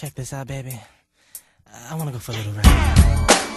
Check this out, baby. I wanna go for a little ride.